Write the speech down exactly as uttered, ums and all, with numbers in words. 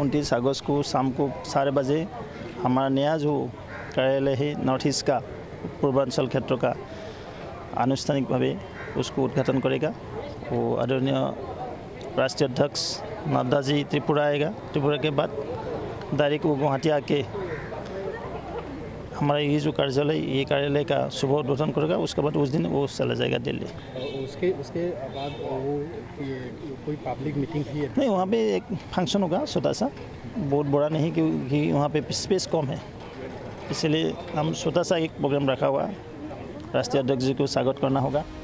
उनतीस अगस्त को शाम को साढ़े बजे हमारा नया जो कार्यालय है नॉर्थ ईस्ट का पूर्वांचल क्षेत्र का आनुष्ठानिक भावे उसको उद्घाटन करेगा। वो आदरणीय राष्ट्रीय अध्यक्ष नड्डा जी त्रिपुरा आएगा। त्रिपुरा के बाद डायरेक्ट वो गुवाहाटी आके हमारा ये जो कार्यालय ये कार्यालय का शुभ उद्घाटन करेगा। उसके बाद उस दिन वो चला जाएगा दिल्ली। उसके उसके बाद वो कोई पब्लिक मीटिंग है नहीं, वहाँ पे एक फंक्शन होगा छोटा सा, बहुत बड़ा नहीं क्योंकि वहाँ पे स्पेस कम है, इसलिए हम छोटा सा एक प्रोग्राम रखा हुआ। राष्ट्रीय अध्यक्ष जी को स्वागत करना होगा।